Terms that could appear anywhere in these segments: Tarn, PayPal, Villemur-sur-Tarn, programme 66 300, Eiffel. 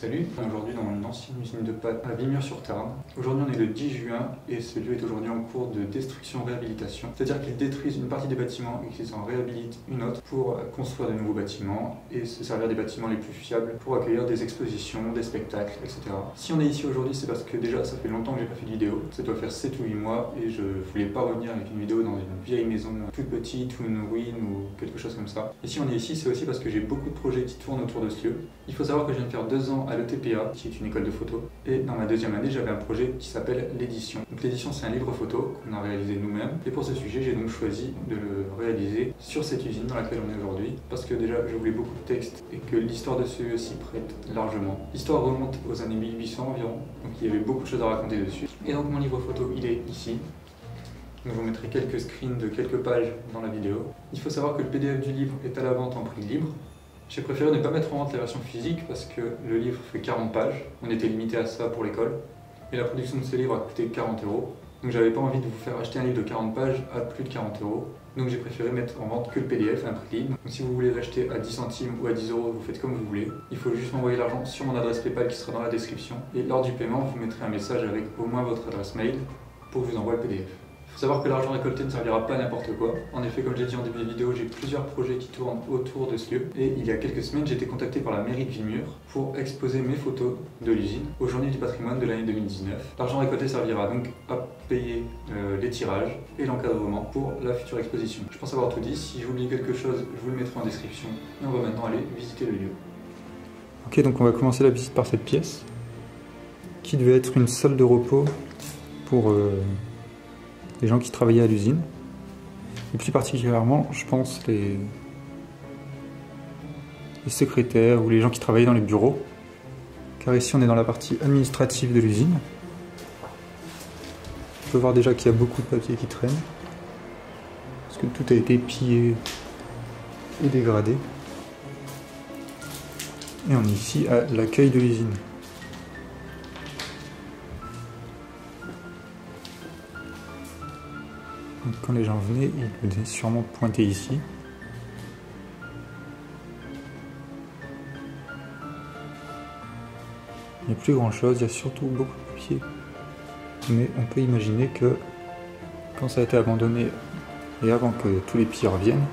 Salut, aujourd'hui dans une ancienne usine de pâtes à Villemur-sur-Tarn. Aujourd'hui on est le 10 juin et ce lieu est aujourd'hui en cours de destruction-réhabilitation. C'est-à-dire qu'ils détruisent une partie des bâtiments et qu'ils en réhabilitent une autre pour construire de nouveaux bâtiments et se servir des bâtiments les plus fiables pour accueillir des expositions, des spectacles, etc. Si on est ici aujourd'hui, c'est parce que déjà ça fait longtemps que j'ai pas fait de vidéo. Ça doit faire 7 ou 8 mois et je voulais pas revenir avec une vidéo dans une vieille maison toute petite ou une ruine ou quelque chose comme ça. Et si on est ici, c'est aussi parce que j'ai beaucoup de projets qui tournent autour de ce lieu. Il faut savoir que je viens de faire 2 ans à l'ETPA, qui est une école de photo, et dans ma deuxième année j'avais un projet qui s'appelle l'édition. Donc l'édition c'est un livre photo qu'on a réalisé nous-mêmes, et pour ce sujet j'ai donc choisi de le réaliser sur cette usine dans laquelle on est aujourd'hui, parce que déjà je voulais beaucoup de textes et que l'histoire de ce lieu s'y prête largement. L'histoire remonte aux années 1800 environ, donc il y avait beaucoup de choses à raconter dessus. Et donc mon livre photo il est ici. Donc je vous mettrai quelques screens de quelques pages dans la vidéo. Il faut savoir que le PDF du livre est à la vente en prix libre. J'ai préféré ne pas mettre en vente la version physique parce que le livre fait 40 pages, on était limité à ça pour l'école, et la production de ce livre a coûté 40 €, donc j'avais pas envie de vous faire acheter un livre de 40 pages à plus de 40 €, donc j'ai préféré mettre en vente que le PDF à un prix libre. Donc si vous voulez l'acheter à 10 centimes ou à 10 €, vous faites comme vous voulez, il faut juste m'envoyer l'argent sur mon adresse PayPal qui sera dans la description, et lors du paiement vous mettrez un message avec au moins votre adresse mail pour que je vous envoie le PDF. Il faut savoir que l'argent récolté ne servira pas à n'importe quoi. En effet, comme je l'ai dit en début de vidéo, j'ai plusieurs projets qui tournent autour de ce lieu. Et il y a quelques semaines, j'ai été contacté par la mairie de Villemur pour exposer mes photos de l'usine aux Journées du patrimoine de l'année 2019. L'argent récolté servira donc à payer les tirages et l'encadrement pour la future exposition. Je pense avoir tout dit. Si j'oublie quelque chose, je vous le mettrai en description. Et on va maintenant aller visiter le lieu. Ok, donc on va commencer la visite par cette pièce qui devait être une salle de repos pour les gens qui travaillaient à l'usine, et plus particulièrement, je pense, les secrétaires ou les gens qui travaillaient dans les bureaux, car ici on est dans la partie administrative de l'usine. On peut voir déjà qu'il y a beaucoup de papiers qui traînent, parce que tout a été pillé et dégradé. Et on est ici à l'accueil de l'usine. Donc quand les gens venaient, ils venaient sûrement pointer ici. Il n'y a plus grand chose, il y a surtout beaucoup de papier. Mais on peut imaginer que quand ça a été abandonné et avant que tous les pires reviennent,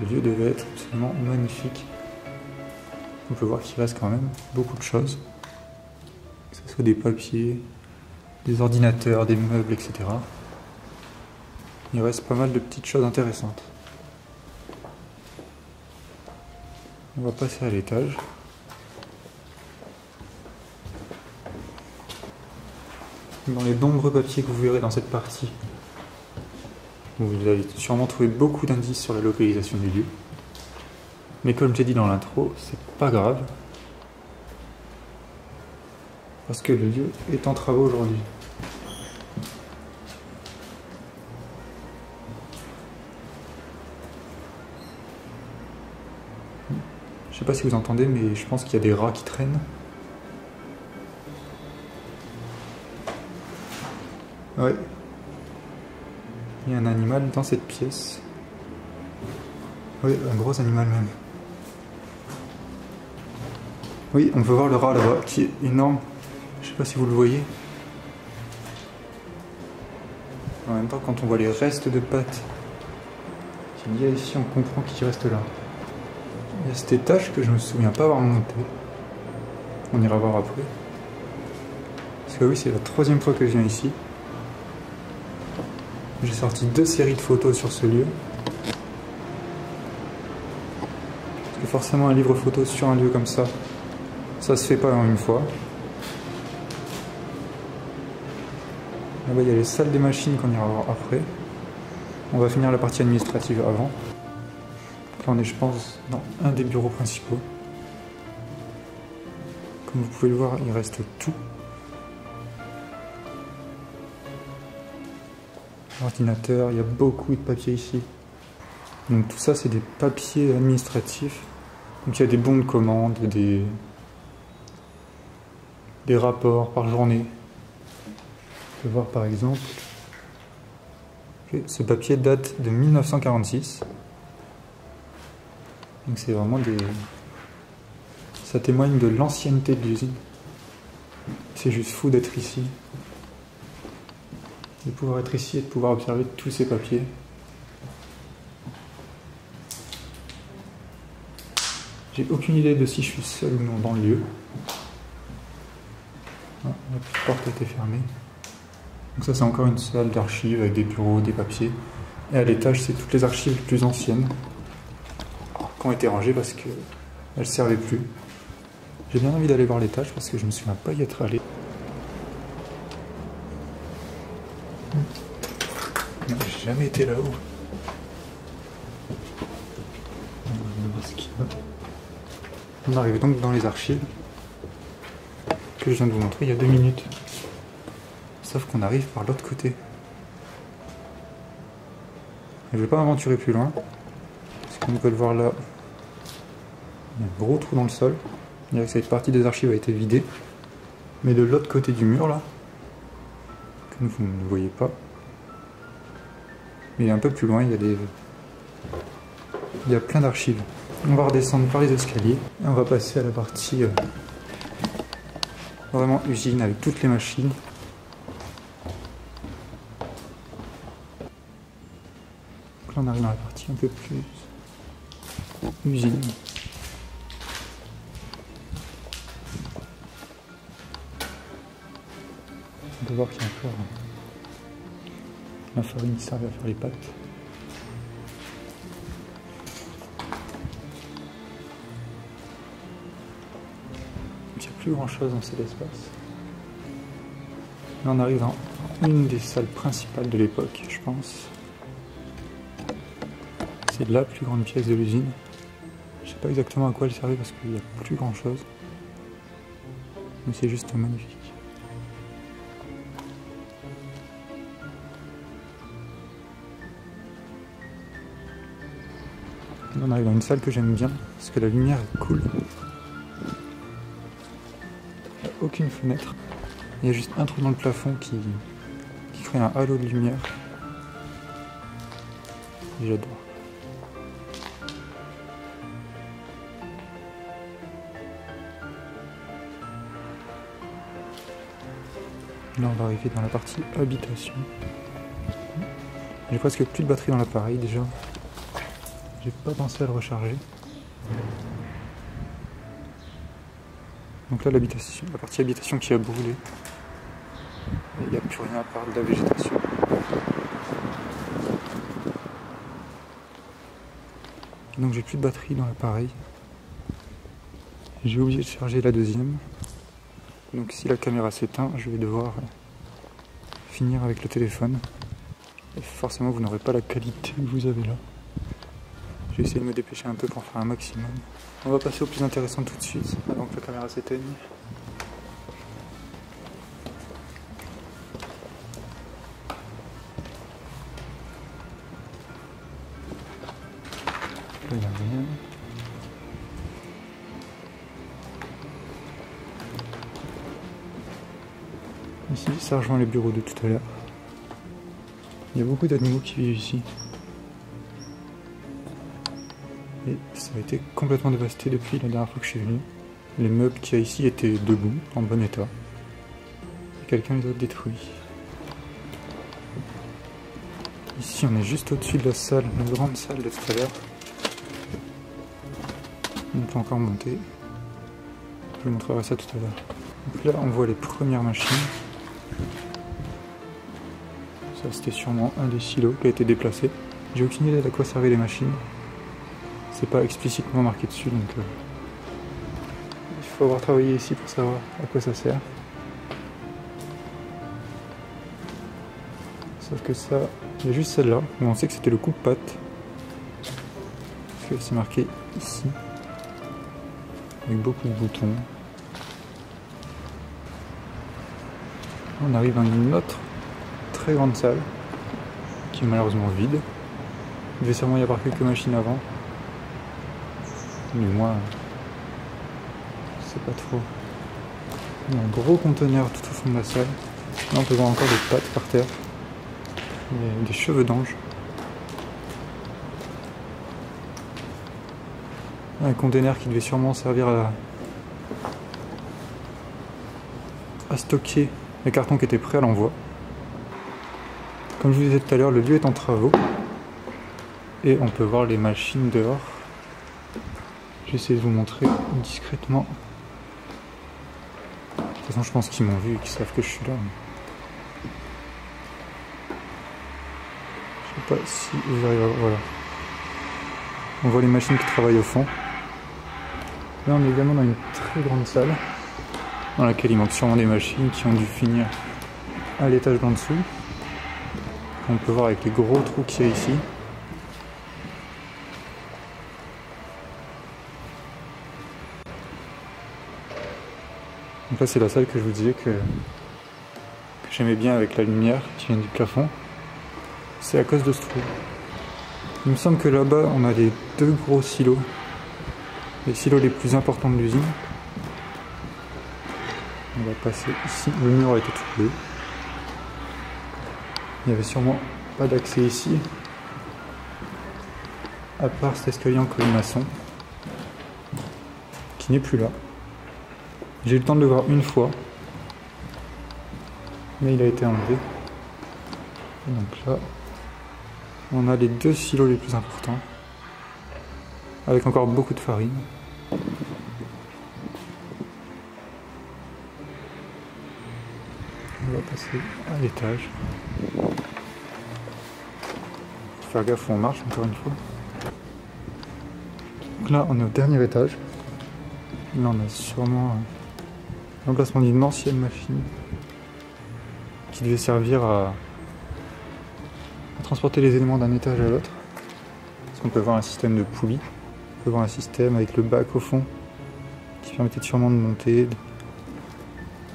le lieu devait être absolument magnifique. On peut voir qu'il reste quand même beaucoup de choses, que ce soit des papiers, des ordinateurs, des meubles, etc. Il reste pas mal de petites choses intéressantes. On va passer à l'étage. Dans les nombreux papiers que vous verrez dans cette partie, vous allez sûrement trouver beaucoup d'indices sur la localisation du lieu. Mais comme j'ai dit dans l'intro, c'est pas grave, parce que le lieu est en travaux aujourd'hui. Je sais pas si vous entendez, mais je pense qu'il y a des rats qui traînent. Ouais. Il y a un animal dans cette pièce. Oui, un gros animal même. Oui, on peut voir le rat là-bas, qui est énorme. Je sais pas si vous le voyez. En même temps, quand on voit les restes de pâtes qu'il y a ici, on comprend qu'il reste là. Il y a cet étage que je me souviens pas avoir monté. On ira voir après. Parce que oui, c'est la troisième fois que je viens ici. J'ai sorti 2 séries de photos sur ce lieu. Parce que forcément, un livre photo sur un lieu comme ça, ça se fait pas en une fois. Là-bas, il y a les salles des machines qu'on ira voir après. On va finir la partie administrative avant. Là, on est, je pense, dans un des bureaux principaux. Comme vous pouvez le voir, il reste tout. L'ordinateur, il y a beaucoup de papiers ici. Donc tout ça, c'est des papiers administratifs. Donc il y a des bons de commande, des rapports par journée. On peut voir par exemple, ce papier date de 1946, donc c'est vraiment des Ça témoigne de l'ancienneté de l'usine. C'est juste fou d'être ici. De pouvoir être ici et de pouvoir observer tous ces papiers. J'ai aucune idée de si je suis seul ou non dans le lieu. Ah, la petite porte était fermée. Donc ça c'est encore une salle d'archives avec des bureaux, des papiers. Et à l'étage c'est toutes les archives les plus anciennes qui ont été rangées parce qu'elles ne servaient plus. J'ai bien envie d'aller voir l'étage parce que je ne me souviens pas y être allé. J'ai jamais été là-haut. On arrive donc dans les archives que je viens de vous montrer il y a 2 minutes. Sauf qu'on arrive par l'autre côté. Et je ne vais pas m'aventurer plus loin. Parce qu'on peut le voir là. Il y a un gros trou dans le sol. Il y a cette partie des archives a été vidée. Mais de l'autre côté du mur là, que vous ne voyez pas. Mais un peu plus loin, il y a des. Il y a plein d'archives. On va redescendre par les escaliers et on va passer à la partie vraiment usine avec toutes les machines. Donc là on arrive dans la partie un peu plus usine. On peut voir qu'il y a encore la farine qui sert à faire les pâtes. Plus grand chose dans cet espace. Là on arrive dans une des salles principales de l'époque, je pense. C'est la plus grande pièce de l'usine. Je sais pas exactement à quoi elle servait parce qu'il n'y a plus grand chose. Mais c'est juste magnifique. Là on arrive dans une salle que j'aime bien parce que la lumière est cool. Aucune fenêtre, il y a juste un trou dans le plafond qui crée un halo de lumière. J'adore. Là on va arriver dans la partie habitation. J'ai presque plus de batterie dans l'appareil déjà. J'ai pas pensé à le recharger. Donc là l'habitation, la partie habitation qui a brûlé. Il n'y a plus rien à part de la végétation. Donc j'ai plus de batterie dans l'appareil. J'ai oublié de charger la deuxième. Donc si la caméra s'éteint, je vais devoir finir avec le téléphone. Et forcément vous n'aurez pas la qualité que vous avez là. Je vais essayer de me dépêcher un peu pour en faire un maximum. On va passer au plus intéressant tout de suite, avant que la caméra s'éteigne. Là, il n'y a rien. Ici, ça rejoint les bureaux de tout à l'heure. Il y a beaucoup d'animaux qui vivent ici. Et ça a été complètement dévasté depuis la dernière fois que je suis venu. Les meubles qu'il y a ici étaient debout, en bon état. Quelqu'un les a détruits. Ici on est juste au-dessus de la salle, la grande salle de tout à l'heure. On peut encore monter. Je vous montrerai ça tout à l'heure. Donc là on voit les premières machines. Ça c'était sûrement un des silos qui a été déplacé. J'ai aucune idée d'à quoi servaient les machines. C'est pas explicitement marqué dessus, donc il faut avoir travaillé ici pour savoir à quoi ça sert. Sauf que ça, il y a juste celle-là, où on sait que c'était le coupe-pâte. Parce que c'est marqué ici, avec beaucoup de boutons. On arrive dans une autre très grande salle, qui est malheureusement vide. Il devait sûrement y avoir quelques machines avant. Mais moi, je sais pas trop. Il y a un gros conteneur tout au fond de la salle. Là, on peut voir encore des pattes par terre. Et des cheveux d'ange. Un conteneur qui devait sûrement servir à à stocker les cartons qui étaient prêts à l'envoi. Comme je vous disais tout à l'heure, le lieu est en travaux et on peut voir les machines dehors. J'essaie de vous montrer discrètement. De toute façon, je pense qu'ils m'ont vu et qu'ils savent que je suis là. Je sais pas si vous arrivez à... Voilà. On voit les machines qui travaillent au fond. Là, on est également dans une très grande salle dans laquelle il manque sûrement des machines qui ont dû finir à l'étage d'en dessous. On peut voir avec les gros trous qu'il y a ici. Donc là, c'est la salle que je vous disais que j'aimais bien avec la lumière qui vient du plafond. C'est à cause de ce trou. Il me semble que là-bas, on a les deux gros silos. Les silos les plus importants de l'usine. On va passer ici. Le mur a été troublé. Il n'y avait sûrement pas d'accès ici, à part cet escalier en colimaçon, qui n'est plus là. J'ai eu le temps de le voir une fois, mais il a été enlevé. Et donc là, on a les deux silos les plus importants, avec encore beaucoup de farine. On va passer à l'étage. Faut faire gaffe où on marche encore une fois. Donc là on est au dernier étage. Là on a sûrement l'emplacement d'une ancienne machine qui devait servir à transporter les éléments d'un étage à l'autre. Parce qu'on peut voir un système de poulies. On peut voir un système avec le bac au fond qui permettait sûrement de monter,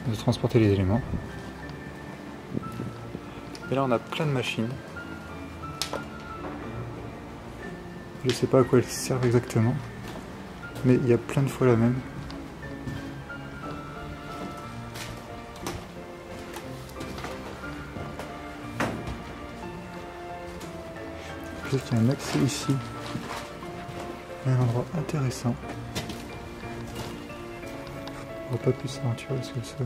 de transporter les éléments. Et là on a plein de machines. Je sais pas à quoi elles servent exactement, mais il y a plein de fois la même. Je sais qu'il y a un accès ici, un endroit intéressant. On va pas plus s'aventurer sur le sol.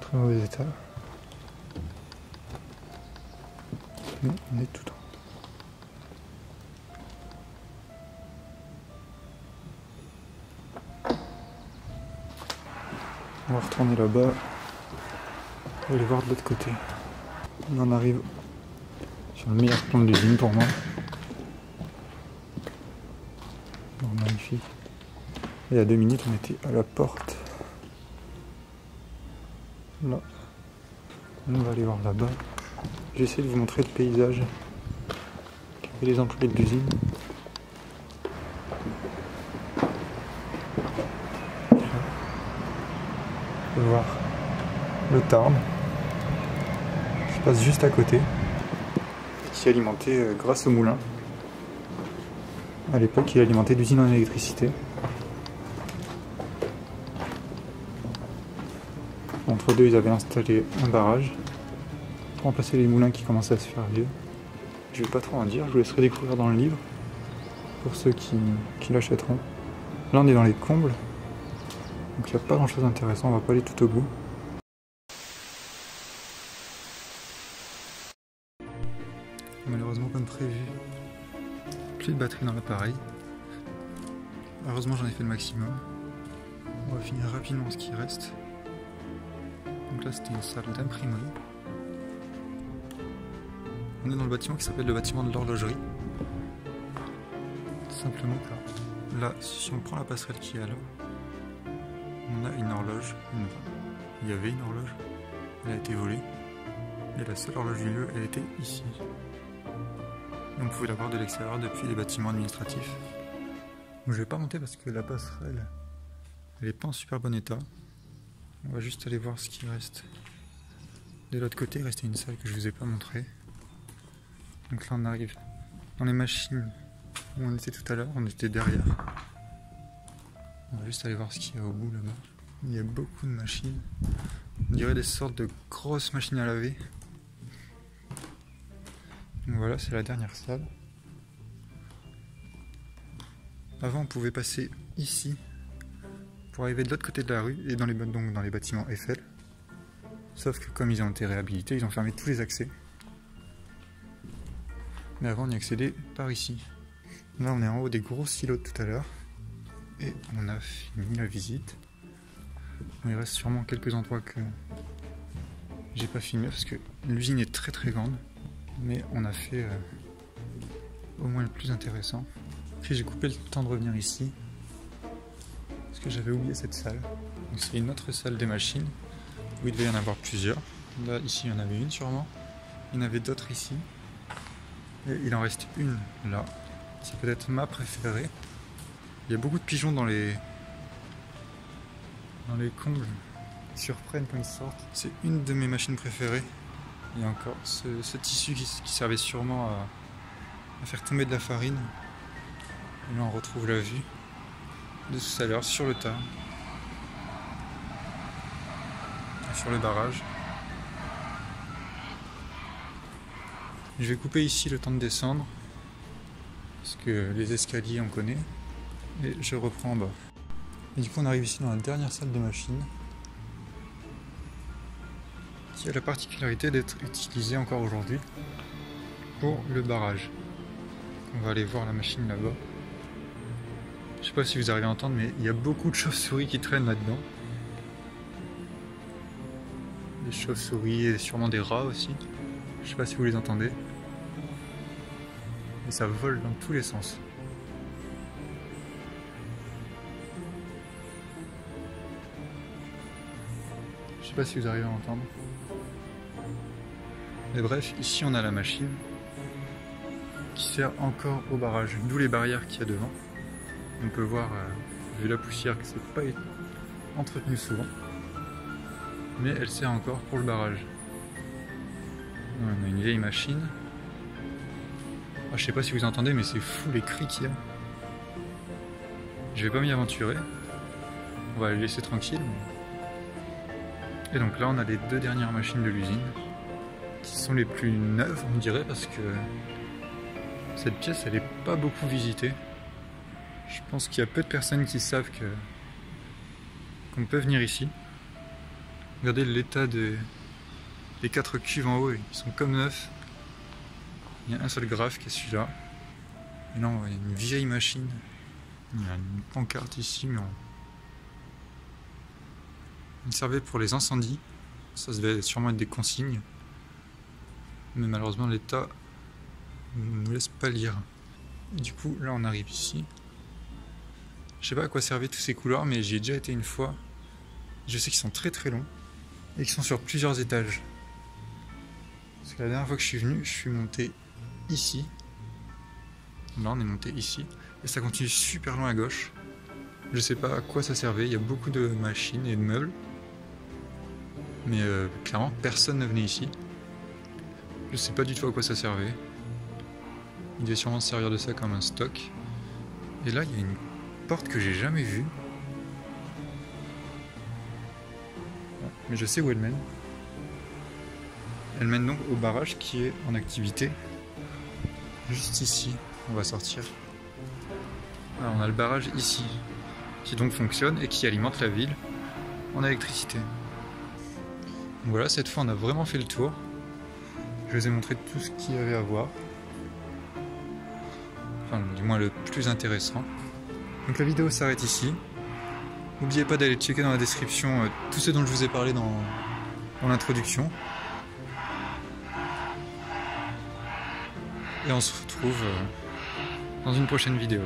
Très mauvais état. Mais on est tout en haut. On va retourner là-bas. On va aller voir de l'autre côté. On en arrive sur le meilleur plan de l'usine pour moi. Bon, magnifique. Il y a 2 minutes, on était à la porte. Là. On va aller voir là-bas. J'essaie de vous montrer le paysage et les employés de l'usine. On peut voir le Tarn qui passe juste à côté et qui est alimenté grâce au moulin. À l'époque, il alimentait l'usine en électricité. Entre deux, ils avaient installé un barrage pour remplacer les moulins qui commençaient à se faire vieux. Je vais pas trop en dire, je vous laisserai découvrir dans le livre pour ceux qui l'achèteront. Là on est dans les combles, donc il n'y a pas grand chose d'intéressant, on va pas aller tout au bout. Malheureusement, comme prévu, plus de batterie dans l'appareil. Heureusement, j'en ai fait le maximum. On va finir rapidement ce qui reste. Donc là c'était une salle d'imprimerie. On est dans le bâtiment qui s'appelle le bâtiment de l'horlogerie. Simplement là, si on prend la passerelle qui est là, on a une horloge. Il y avait une horloge, elle a été volée. Et la seule horloge du lieu, elle était ici. Et on pouvait la voir de l'extérieur depuis les bâtiments administratifs. Donc je vais pas monter parce que la passerelle, elle est pas en super bon état. On va juste aller voir ce qui reste. De l'autre côté, il restait une salle que je vous ai pas montrée. Donc là on arrive dans les machines où on était tout à l'heure, on était derrière. On va juste aller voir ce qu'il y a au bout là-bas. Il y a beaucoup de machines. On dirait des sortes de grosses machines à laver. Donc voilà, c'est la dernière salle. Avant on pouvait passer ici pour arriver de l'autre côté de la rue et donc dans les bâtiments Eiffel. Sauf que comme ils ont été réhabilités, ils ont fermé tous les accès. Mais avant on y accédait par ici. Là on est en haut des gros silos de tout à l'heure. Et on a fini la visite. Il reste sûrement quelques endroits que j'ai pas filmé parce que l'usine est très très grande. Mais on a fait au moins le plus intéressant. Puis j'ai coupé le temps de revenir ici. Parce que j'avais oublié cette salle. Donc c'est une autre salle des machines. Où il devait y en avoir plusieurs. Là ici il y en avait une sûrement. Il y en avait d'autres ici. Et il en reste une là. C'est peut-être ma préférée. Il y a beaucoup de pigeons dans les combles. Ils surprennent quand ils sortent. C'est une de mes machines préférées. Il y a encore ce tissu qui servait sûrement à faire tomber de la farine. Et là on retrouve la vue de tout à l'heure sur le Tarn. Sur le barrage. Je vais couper ici le temps de descendre. Parce que les escaliers on connaît. Et je reprends en bas. Et du coup on arrive ici dans la dernière salle de machine. Qui a la particularité d'être utilisée encore aujourd'hui pour le barrage. On va aller voir la machine là-bas. Je sais pas si vous arrivez à entendre, mais il y a beaucoup de chauves-souris qui traînent là-dedans. Des chauves-souris et sûrement des rats aussi. Je sais pas si vous les entendez. Et ça vole dans tous les sens. Je sais pas si vous arrivez à entendre. Mais bref, ici on a la machine qui sert encore au barrage, d'où les barrières qu'il y a devant. On peut voir, vu la poussière, que c'est pas entretenu souvent. Mais elle sert encore pour le barrage. On a une vieille machine. Ah, je sais pas si vous entendez, mais c'est fou les cris qu'il y a. Je vais pas m'y aventurer. On va les laisser tranquilles. Et donc là, on a les deux dernières machines de l'usine qui sont les plus neuves, on dirait, parce que cette pièce, elle est pas beaucoup visitée. Je pense qu'il y a peu de personnes qui savent qu'on peut venir ici. Regardez l'état des quatre cuves en haut, ils sont comme neufs. Il y a un seul graphe qui est celui-là. Et là, on voit une vieille machine. Il y a une pancarte ici, mais il servait pour les incendies. Ça devait sûrement être des consignes. Mais malheureusement, l'état ne nous laisse pas lire. Et du coup, là, on arrive ici. Je sais pas à quoi servaient tous ces couloirs, mais j'y ai déjà été une fois. Je sais qu'ils sont très très longs. Et qui sont sur plusieurs étages. Parce que la dernière fois que je suis venu, je suis monté ici. Là on est monté ici. Et ça continue super loin à gauche. Je sais pas à quoi ça servait, il y a beaucoup de machines et de meubles. Mais clairement personne ne venait ici. Je sais pas du tout à quoi ça servait. Il devait sûrement se servir de ça comme un stock. Et là il y a une porte que j'ai jamais vue. Mais je sais où elle mène. Elle mène donc au barrage qui est en activité. Juste ici, on va sortir. Alors on a le barrage ici, qui donc fonctionne et qui alimente la ville en électricité. Donc voilà, cette fois on a vraiment fait le tour. Je vous ai montré tout ce qu'il y avait à voir. Enfin, du moins le plus intéressant. Donc la vidéo s'arrête ici. N'oubliez pas d'aller checker dans la description tout ce dont je vous ai parlé dans l'introduction. Et on se retrouve dans une prochaine vidéo.